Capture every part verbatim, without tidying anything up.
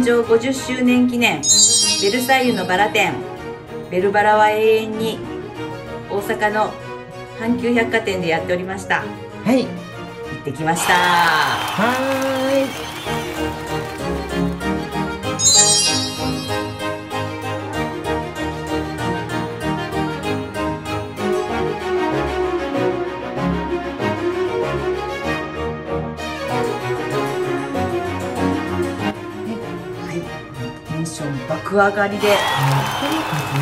誕生ごじゅっしゅうねん記念ベルサイユのバラ展、ベルバラは永遠に大阪の阪急百貨店でやっておりました。はい、行ってきました。はーい。爆上がりで、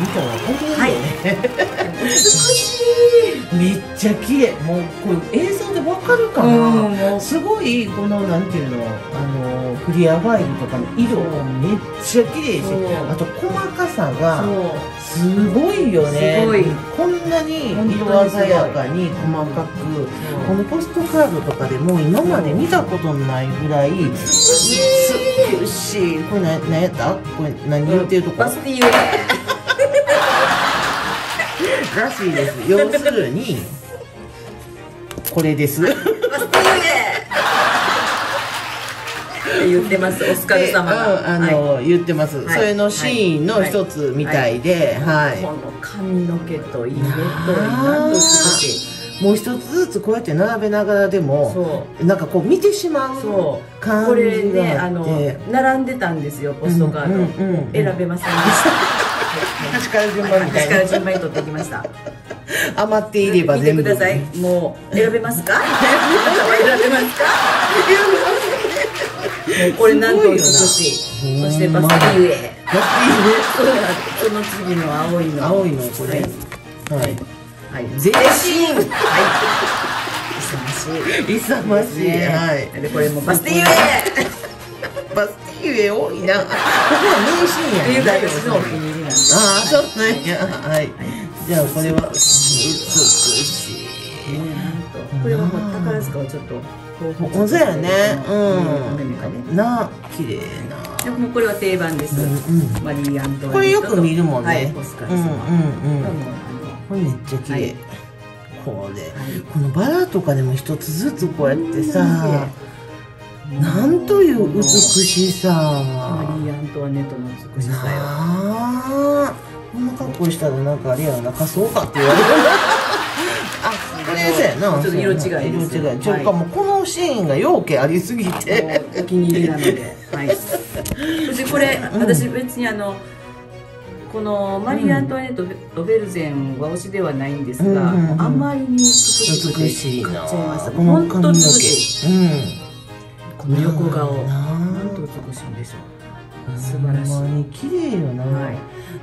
見たら本当に美しい、めっちゃ綺麗。もうこれ映像でわかるかな。すごいこのなんていうの、あのクリアファイルとかの色がめっちゃ綺麗し、あと細かさがすごいよね。こんなに色鮮やかに細かく、このポストカードとかでも今まで見たことないぐらい美しい。これ何やった？これ何言ってるとこ？バスティーユらしいです。要するにこれです。バスティーユ言ってます。オスカル様があの言ってます。それのシーンの一つみたいで、はい。この髪の毛と色となんと美しい。もう一つずつこうやって並べながらでもなんかこう見てしまう感じがあって、これね、あの並んでたんですよ、ポストカード選べませんでした。端から順番みたいな、端から順番に取ってきました。余っていれば全部見てください。もう選べますか、選べますか、これなんと美しい。そしてバスティーエ、その次の青いの、青いのこれ、はいはい、全身、はい、勇ましい、勇ましい、はい。でこれもバスティーユエ、バスティーユエ多いな。ここは名シーンやね。大好きなお気に入りなんです。ああ、そうなんや。はい。じゃあこれは美しい。これはもう宝塚はちょっと本当やね。うん。な、綺麗な。でもこれは定番です。マリー・アントワネット。これよく見るもんね。オスカル様。うんうんうん。これめっちゃ綺麗。これ、このバラとかでも一つずつこうやってさ、なんという美しさ。マリー・アントワネットの美しさよ。ああ、こんな格好したらなんかあれやな、貸そうかって言われる。あ、これですやな。ちょっと色違いです。色違い。ちょっともうこのシーンが要件ありすぎてお気に入りなので。はい。そしてこれ私別にあの。このマリー・アントワネット・ロベルゼンは推しではないんですが、あまりに美しいので買っちゃいました。本当に美しい。この横顔なんと美しいんでしょう。素晴らしい、綺麗よな。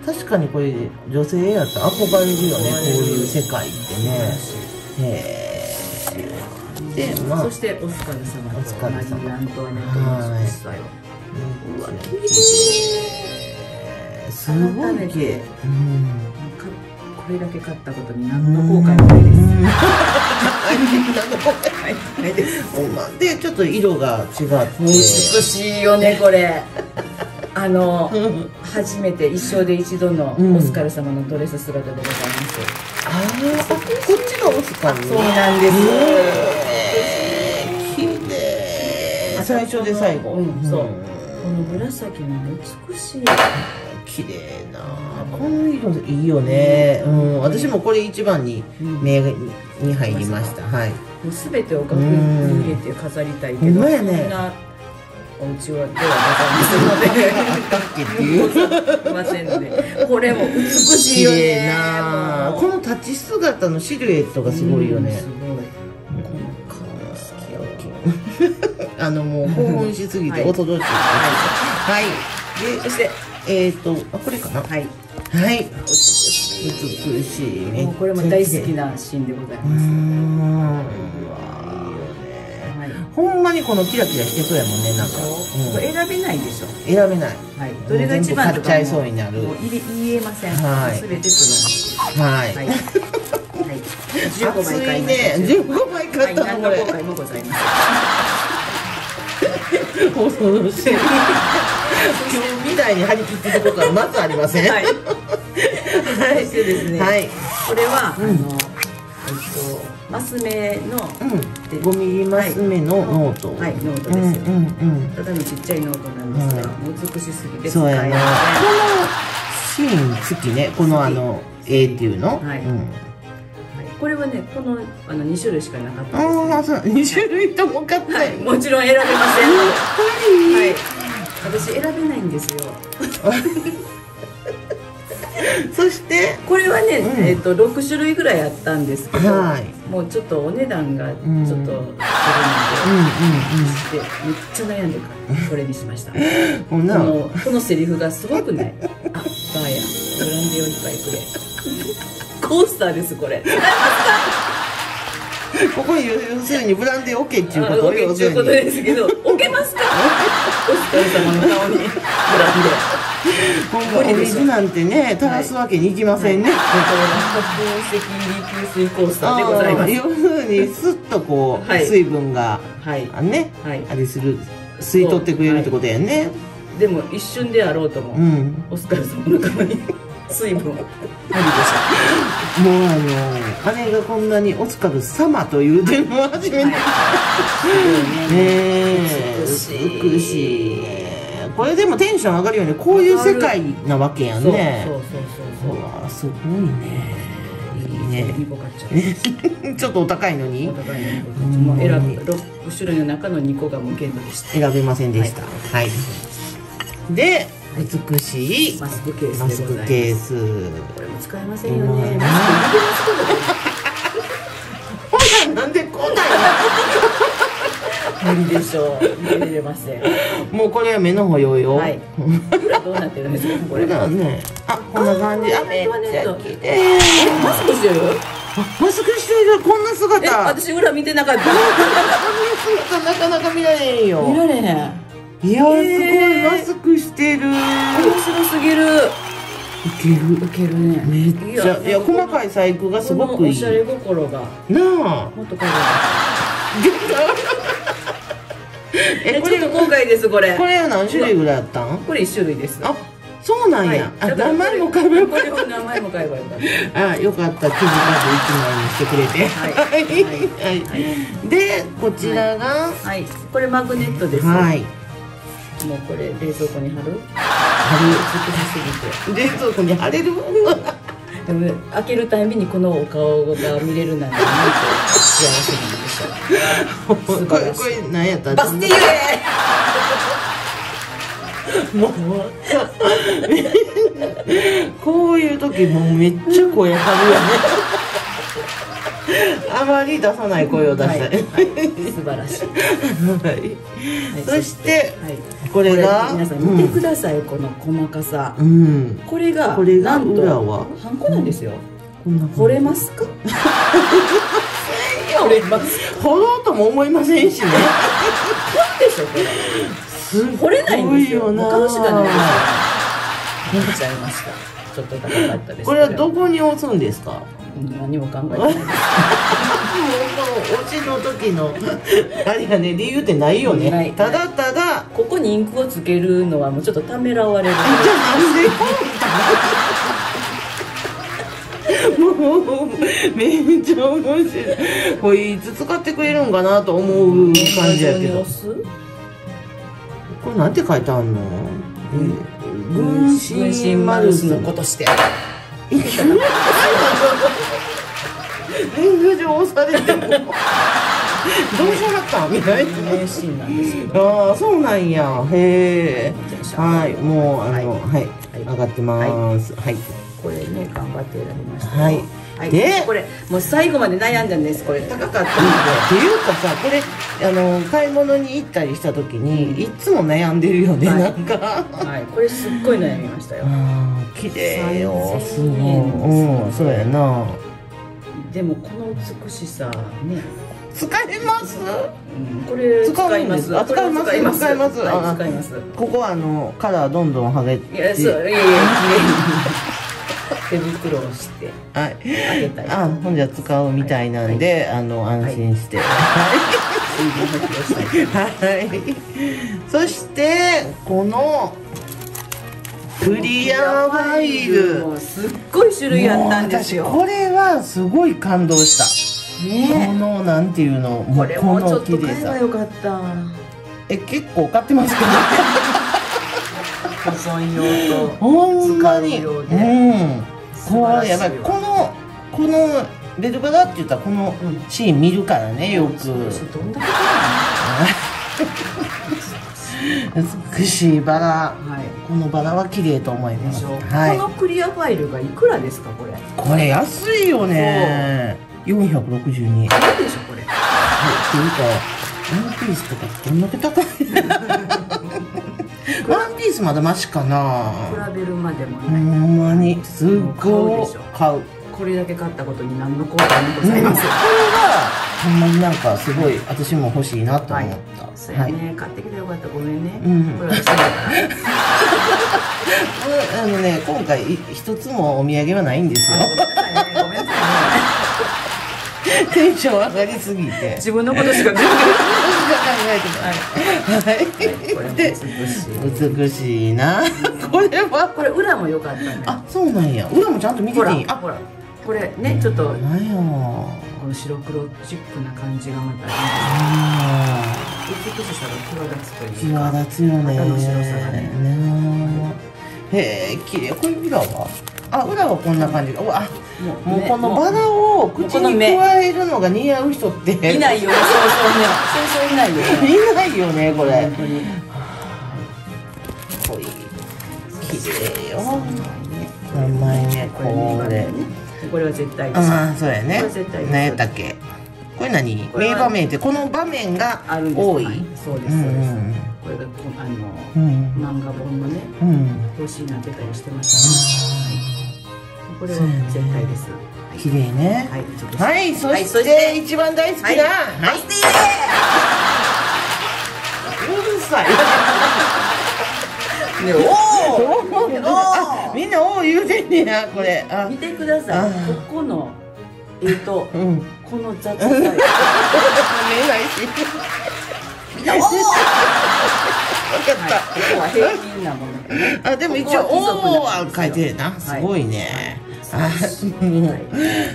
確かにこれ女性やったら憧れるよね、こういう世界ってね。へえ。そしてオスカル様とマリー・アントワネットの美しさよ。うわ綺麗。すごい綺麗。これだけ買ったことに何の後悔もないです。でちょっと色が違って美しいよねこれ。あの初めて一生で一度のオスカル様のドレス姿でございます。ああ、こっちがオスカル。そうなんです。綺麗。最初で最後。そう。この紫の美しい。綺麗な、この色いいよね。うん、私もこれ一番に目に入りました。はい。もうすべてを額に入れて飾りたいけど、そんなお家はではございませんので、あったっけっていうませんので、これも美しいよね。この立ち姿のシルエットがすごいよね。すごい。この顔好きよ。あのもう興奮しすぎて恐ろしい。はい。でそして。えっと、あ、これかな。はい。はい。美しい。もうこれも大好きなシーンでございます。うん。うわ。いいよね。ほんまにこのキラキラしてそうやもんね、なんか。選べないでしょ。選べない。はい。どれが一番買っちゃいそうになる。言えません。はい。すべてその。はい。はい。じゅうごまい買いました。じゅうごまい買ったのこれ。何の後悔もございません。恐ろしい。今日みたいに張り切ってることはまずありません。はい。そしてですね。はい。これはあのえっとマス目のごミリマス目のノート。はい、ノートです。ただのちっちゃいノートなんますね。美しすぎです。そうやな。このシーン好きね。このあの絵っていうの。はい。これはね、このあの二種類しかなかったです。ああ、そう、二種類とも買ったり。もちろん選べません。はい。私選べないんですよ。そしてこれはね、うん、えっとろく種類ぐらいあったんですけど、はい、もうちょっとお値段がちょっとするので、めっちゃ悩んでからこれにしました。このこのセリフがすごくない。あ、バーやブランデーをいっぱいくれ。コースターですこれ。ここに要するにブランデーオケっていうこと。オケっていうことですけど、オケますか？お疲れ様の顔にブランデー。今後お水なんてね、垂らすわけにいきませんね。宝石吸水コースターでございます。要するにすっとこう水分がね、あれする、吸い取ってくれるってことやね。でも一瞬であろうとも、オスカル様の顔に水分を。もうあの姉がこんなにオスカル様という点を初めて。ねえ、美しい。これでもテンション上がるよね。こういう世界なわけやね。そうそうそうそう。うわ、すごいね。いいね。ちょっとお高いのに。もう選ぶ六種類の中のにこが無限でした。選べませんでした。はい。で、美しいマスクケース。マスクケース。これも使えませんよね。ほら、なんでこうだよ。無理でしょう。見れません。もうこれは目の保養よ。はい。どうなってるんですかこれ。だね。あ、こんな感じ。あ、めっちゃ綺麗。マスクしてる？マスクしてる。こんな姿。私裏見てなかった。こんな姿なかなか見られんよ。見られへん。いや、すごいマスクしてる。面白すぎる。いけるいけるね。めっちゃいや細かい細工がすごくいい。おしゃれ心が。なあ。もっと可愛い。え、ちょっと後悔ですこれ。これは何種類ぐらいあったん？これ一種類です。あ、そうなんや。あ、名前も買えばよかった。これを名前も買えばよかった。あ、よかった。気づかずいちまいにしてくれて。はいはい。で、こちらがはい、これマグネットです。はい。もうこれ冷蔵庫に貼る。貼る。冷蔵庫に貼れる。でも開けるたびにこのお顔が見れるなんてないと。幸せなんでしょう。これこれ何やった？バスティーレ。もうこういう時もうめっちゃ声張るよね。あまり出さない声を出したい。素晴らしい。そしてこれが皆さん見てくださいこの細かさ。これがなんとハンコなんですよ。掘れますか？掘ろうとも思いませんしね。なんでしょこれ。掘れないんですよ。顔しかない。見ちゃいました。ちょっと高かったです。これはどこに押すんですか。何も考えてない。もう落ちの時のあれがね理由ってないよね。ただただここにインクをつけるのはもうちょっとためらわれる。じゃなんで。もうめっちゃ面白い。これいつ使ってくれるんかなと思う感じやけど。これなんて書いてあるの？軍神マルスのことして。年賀状押されてもどうしはったみたいな。ああそうなんや。へえ。はいもうあのはい上がってます。はい。これね頑張って選びました。はい。でこれもう最後まで悩んだんです。これ高かったので。っていうかさこれあの買い物に行ったりした時にいつも悩んでるよねなんか。はい。これすっごい悩みましたよ。ああ綺麗よ。すごい。うんそうやな。でもこの美しさね。使えます？これ使います。使います。使います。使います。使います。ここはあのカラーどんどん剥げて。いやそういやいや。手袋をして、はい、あげたり、あ、ほんじゃ使うみたいなんで、はい、あの安心して、はい、そしてこのクリアファイル、すっごい種類あったんですよ。これはすごい感動した。ね、このなんていうの、これもちょっと買えばよかった。え、結構買ってますけど。保存用と使う用で、こうやっぱりこのこのベルバラって言ったらこのシーン見るからね、よく。美しいバラ、はい、このバラは綺麗と思います。はい、このクリアファイルがいくらですか、これ。これ安いよね。四百六十二。高いでしょ、これ。はい、ワンピースとか、どんだけ高い。ワンピースまだマシかな。比べるまでもない。ほんまに、すごい買う。これだけ買ったことに何の後悔もございません。これはほんまになんかすごい私も欲しいなと思った。そうやね、買ってきてよかったごめんね。これ私だから。あのね今回一つもお土産はないんですよ。ごめんなさい。テンション上がりすぎて自分のことしか考えてない。で美しいな。これはこれ裏も良かったね。あ、そうなんや。裏もちゃんと見てていい。あ、ほらこれねちょっと。なんや。この白黒チックな感じがまた美しさが際立つというか、際立つよね。肌の白さがね。へえ、綺麗。これ裏は？あ、裏はこんな感じが。あ、もうこのバラを口に加えるのが似合う人っていないよね。そうそういないよ。いないよねこれ。これ綺麗よ。さんまいめこれ。これは絶対です。ああ、そうやね。何やったっけ。これ何？名場面ってこの場面が多い。そうですそうです。これがあの漫画本のね表紙になってたりしてましたね。これは絶対です。綺麗ね。はい。そして一番大好きなマスティー。うるさい。ねおお。みんなおう言うてんねや、これ。見てください。ここのえっとこの雑誌。見えないし。みんなおう。わかった。ここは平均なもの。あ、でも一応おうは書いてるな。すごいね。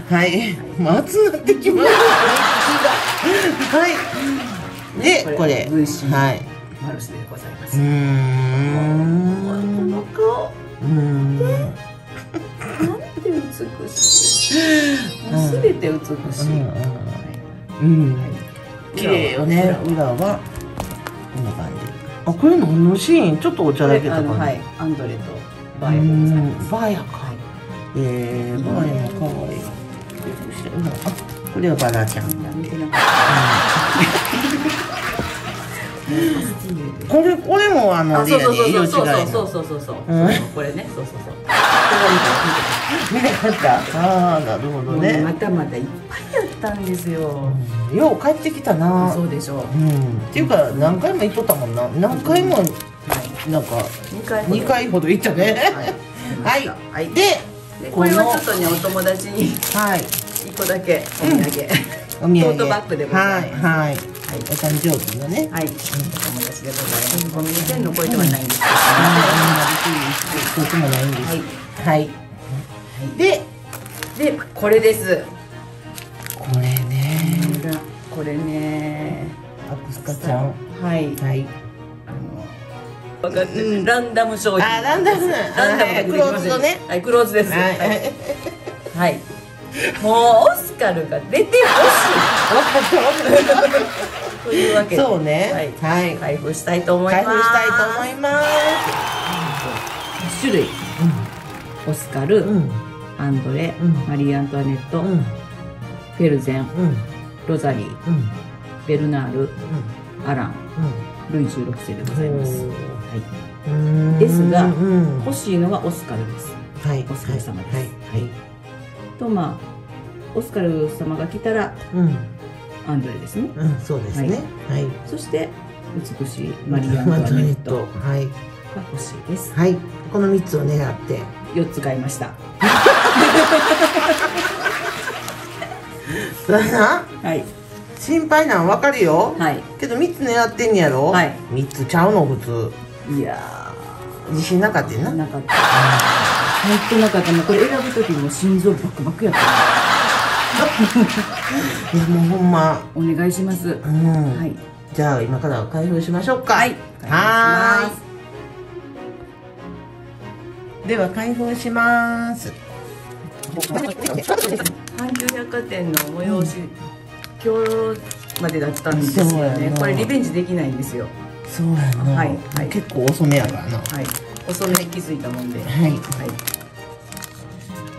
はい。松なってきます。はい。でこれはい。マルスでございます。うん。この顔。うん。なんて美しい。すべて美しい。うん。綺麗よね。裏はこんな感じ。あ、これのシーンちょっとおちゃらけた感じ。はい。アンドレとバイヤカ。バイヤカ。ええ、バイヤカ可愛い。あ、これはバラちゃん。これこれもあの色違いの。そうそうそうそう。これね。そうそうそう。見なかった。ああなるほどね。またまたいっぱいやったんですよ。よう帰ってきたな。そうでしょう。うん。っていうか何回も行っとったもんな。何回もなんか二回ほど行ったね。はい。はい。でこれはちょっとねお友達に一個だけお土産。お土産。トートバッグでございます。はいはい。お誕生日のね、はい、お友達でございます。ごめん、せんの超えてはないんですけど。超えてもないんです。はい。で、で、これです。これね。これね。アクスカちゃん。はい。はい。あの、ランダム商品。あ、ランダム。ランダム。クローズのね。はい、クローズです。はい。もうオスカルが出てほしい。分かった。というわけで、そうね、はい、開封したいと思います。開封したいと思います。種類、オスカル、アンドレ、マリー・アントワネット、フェルゼン、ロザリー、ベルナール、アラン、ルイじゅうろくせいでございます。はい。ですが、欲しいのはオスカルです。はい、オスカル様です。はい。とまあオスカル様が来たら、うん、アンドレですね。うん、そうですね。はい。そして美しいマリー・アントワネットが欲しいです。はい。このみっつを狙ってよっつ買いました。はい。心配なんわかるよ。はい。けどみっつ狙ってんやろ。はい。みっつちゃうの普通。いやー。自信なかったな。なかった。入ってなかったの。これ選ぶときも心臓バクバクやった。いやもうほんまお願いします。うん、はい。じゃあ今から開封しましょうか。はい。はい。では開封します。阪急百貨店の催し、うん、今日までだったんですよね。これリベンジできないんですよ。そうやな、はいはい、結構遅めやからな、はい、遅め気づいたもんで、はい、はい、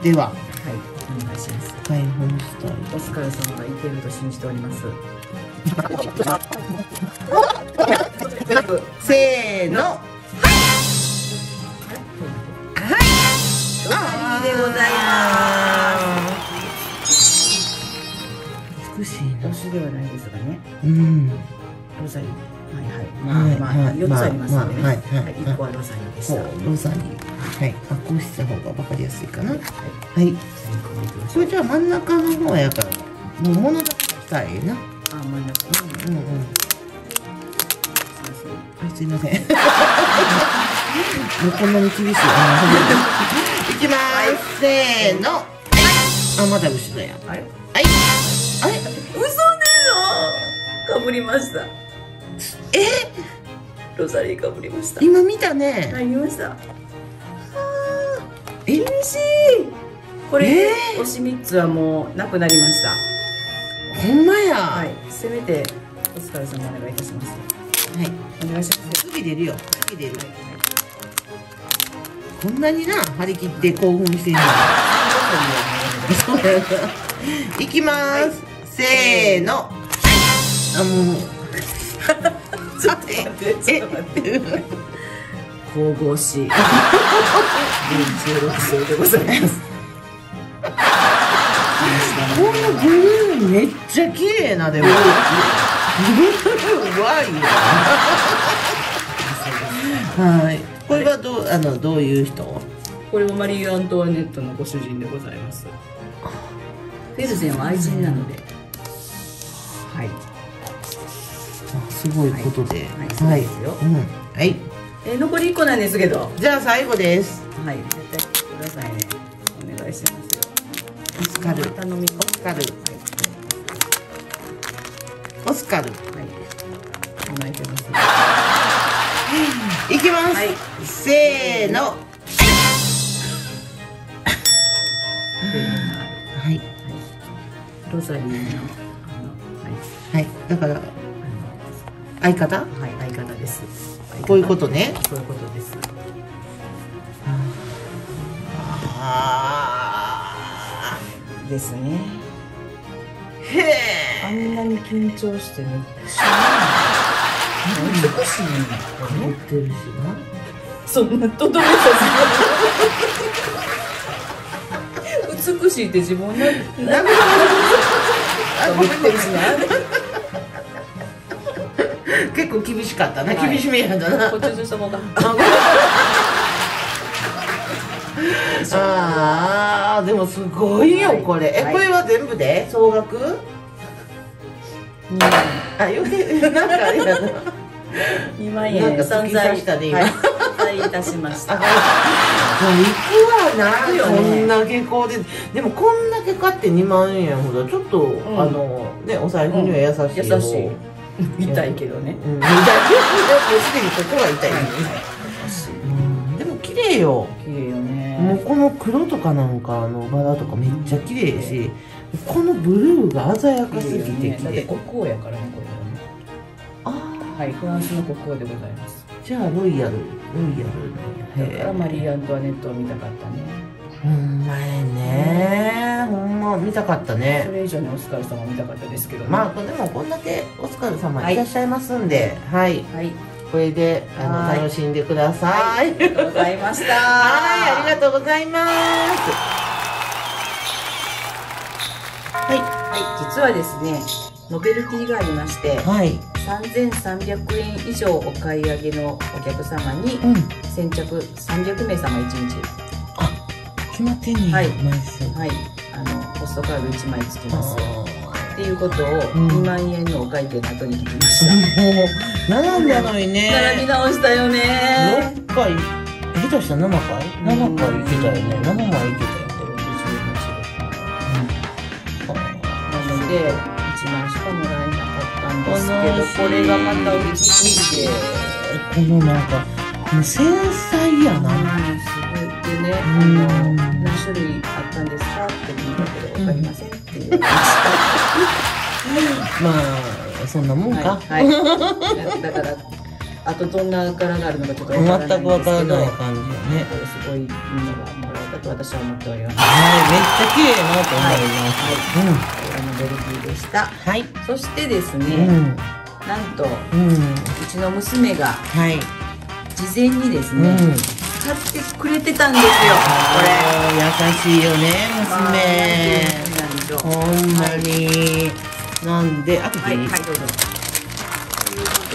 では、はい、お願いします。開封したい。オスカルさんがいけると信じております。せーの、はいはいでございます。美しいな。推しではないですがね、うん、ロザリー、はいはい、まあまあよっつありますのでね、いっこはロザリーでした。ロザリー、はい、あ、こうした方が分かりやすいかな。はい、それじゃあ真ん中の方やからもう物だけしたいな。あ、真ん中、うんうんうん、すいません。こんなに厳しい。いきます。せーの。あ、まだ後ろや。あれ？あれ？あれ？嘘だよ。被りました。え？ロザリー被りました。今見たね。はい、見ました。厳しい。これ推しみっつはもうなくなりました。ほんまや。はい。せめてお疲れ様お願いいたします。はい、お願いします。次出るよ。次出る。こんなにな、張り切って興奮してる。いきます。せーの。あ、もう。ちょっと待って、ちょっと待って。神々しい。じゅうろく章でございます。このグリーンめっちゃ綺麗なでも。うわいよ。はい。これはどう、あの、どういう人？これもマリー・アントワネットのご主人でございます。フェルゼンは愛人なので。はい。すごいことで。はい。はい。え、残りいっこなんですけど。じゃあ最後です。はい。絶対くださいね。お願いしますよ。オスカル。頼み。オスカル。オスカル、はい、甘えてます。いきます、はい、せーの、はい、ロザリーの、はい、だから相方、はい、相方です。こういうことね。そういうことです。ああ、ですね。へえ。あんなに緊張してめっちゃ難しいな。思ってるしな。そんなとどめさせない。美しいって自分な。なんか思ってるしな。結構厳しかったな。厳しめやんだな。こっちの人もが。ああ、でもすごいよこれ。え、これは全部で総額？あ、よくなんかあれだな。にまんえん散財したね今。はい、いたしました。もう行くわな。こんな下校で、でもこんだけ買ってにまんえんほどちょっとあのね、お財布には優しい。優しい。痛いけどね。痛い。もうすでにここは痛いね。でも綺麗よ。綺麗よね。もうこの黒とかなんかのバラとかめっちゃ綺麗し。このブルーが鮮やかすぎてきて、国王やからね、これはね。ああ、はい、フランスの国王でございます。じゃあロイヤル、ロイヤル。だからマリー・アントワネットを見たかったね。ほんまやね、ほんま見たかったね。それ以上にオスカル様見たかったですけど。まあでもこんだけオスカル様いらっしゃいますんで、はい、これであの楽しんでください。ありがとうございました。はい、ありがとうございます。はい、はい、実はですね、ノベルティがありまして、はい、さんぜんさんびゃくえん以上お買い上げのお客様に、うん、先着さんびゃくめいさまいちにち。あ、決まってんねん。はい、はい、あのポストカードいちまいつきますっていうことをにまんえんのお会計の後に聞きました。うん、並んだのにね。並び直したよね。ろっかい、下手したらななかい ?なな 回行けたよね。ななまい行けたよ。でいちまんしかもらえなかったんですけど、これがまた美味しいで、このなんか繊細やな、すごい。でね、あの何種類あったんですかって言うんだけど、分かりませんっていう。まあそんなもんか。はいはい、だからあとどんな柄があるのかちょっと分からないんですけど、全く分からない感じよね。すごいいいのがもらえたと私は思っております。はい、めっちゃ綺麗なと思います。はい、これもベルギーでした。はい。そしてですね、なんとうちの娘が事前にですね。買ってくれてたんですよ。これ優しいよね、娘。ほんまに。なんで、あとでいい。というこ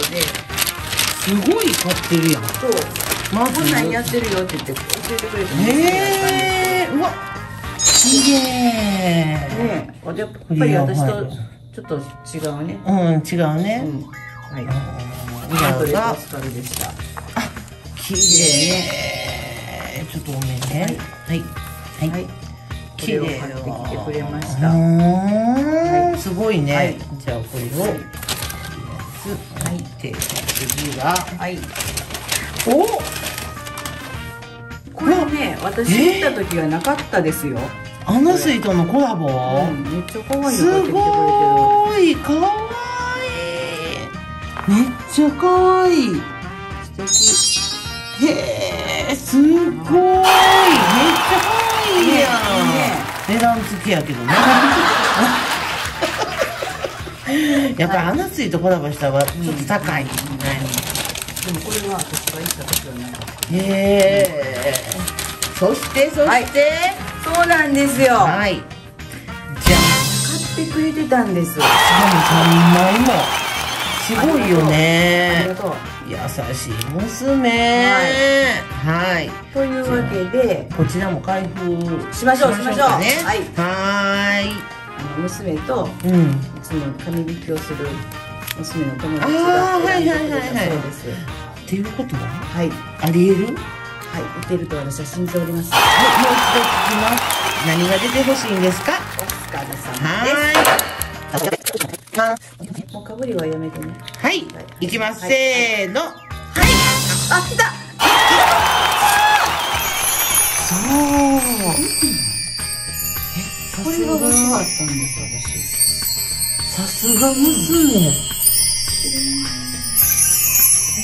とで。すごい買ってるやん。そう。孫何やってるよって言って、教えてくれて。ええ、うわ。きれい。ね、やっぱり私とちょっと違うね。うん、違うね。はい。あとが。あ、きれい。ちょっとごめんね。はいはい。綺麗を買ってきてくれました。うん、すごいね。じゃあこれをはいで次ははい。お、これね私見た時はなかったですよ。あの水とのコラボ？めっちゃ可愛い。すごい可愛い。めっちゃ可愛い。素敵。へえ。すごい、めっちゃ可愛いやん。値段付きやけどね。やっぱりアナツイとコラボしたはちょっと高い。でもこれは私が行った時はない。へえ。そしてそしてそうなんですよ。はい。じゃあ買ってくれてたんです。しかもさんまいもすごいよね。ありがとう。優しい娘。はい。というわけで、こちらも開封しましょう。しましょう。はい。はい。あの娘と、うん、いつも紙引きをする娘の友達が。ああ、はいはいはいはい。そうです。っていうことは、はい。あり得る？はい。打てると私は信じております。はい。もう一度聞きます。何が出てほしいんですか？お疲れ様です。はい。もうかぶりはやめてね。はい、いきます。せーの。はい。あ、来た。そう。これが欲しかったんです、私。さすが娘。や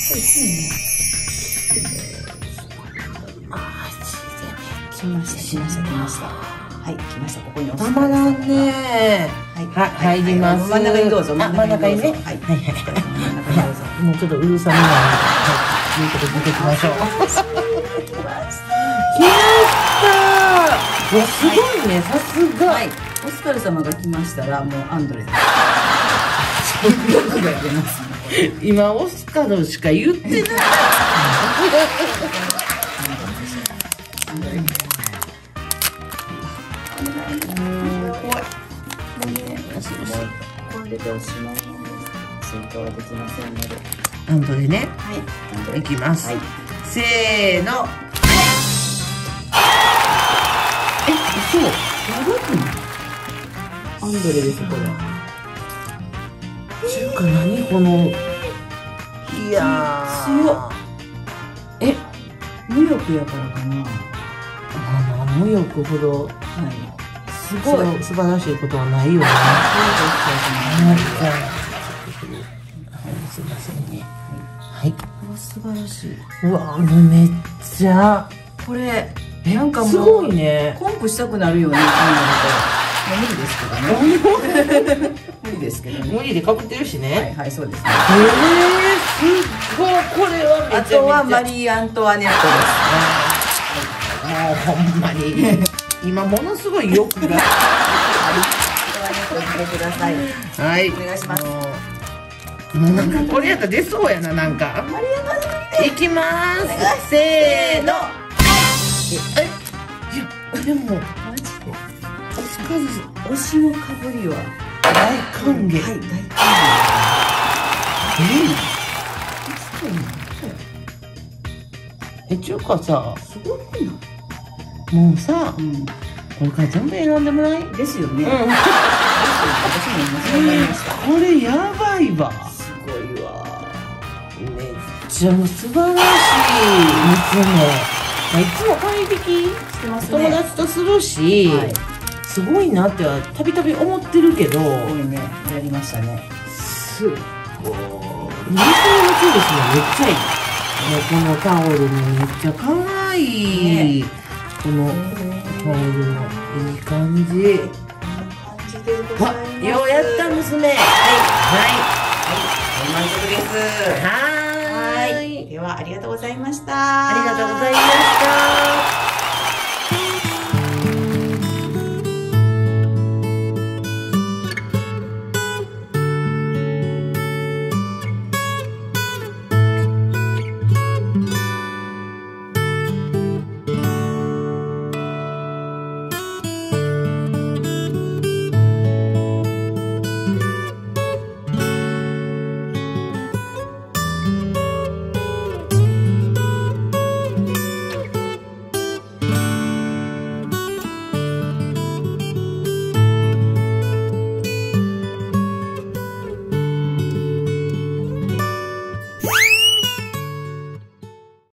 っぱりいいね。マジで。来ました、来ました、来ました。はい、来ました。ここにお。たまらんね。はい、入ります。真ん中にどうぞ。真ん中にね。はい、はい、はい。もうちょっとうるさめな。はい、いうことで、出てきましょう。来ました。来ました。すごいね、さすが。お疲れ様が来ましたら、もうアンドレ。今オスカルしか言ってない。おしまい進行はできませんのでアンドでね、はい、いきます、はい、せーの。え、そう長くないアンドレです、これちゅうか何このいや強っえ、無欲やからかなあー無欲ほどはいすごい素晴らしいことはないよね。すいませんね。はい。素晴らしい。うわもうめっちゃこれなんかもうすごいね。コンプしたくなるよね。無理ですけどね。無理ですけどね。無理でかぶってるしね。はいはいそうですね。ええすごいこれはめっちゃ。あとはマリー・アントワネットです。もうほんまに。今ものすごい欲が。はい、お願いします。なんかこれやったら出そうやな、なんか。いきます。せーの。え、いや、でも。マジで。おしかず、おしのかぶりは。大歓迎。はい、大歓迎。ええ。え、ちゅうかさ。すごいな。もうさ、これから全部選んでもらいですよね。私も今選びました。これやばいわ。すごいわ。めっちゃ素晴らしい。娘。いつも買い引きしてますね、友達とするし、はい、すごいなってはたびたび思ってるけど、すごいね、やりましたね。すごい見た目もそうですね、めっちゃいい。このタオルもめっちゃかわいい、ね、このタオルもいい感じ、いい感じでございます。ようやった娘。はいはい、満足です。はーい、ではありがとうございました。ありがとうございました。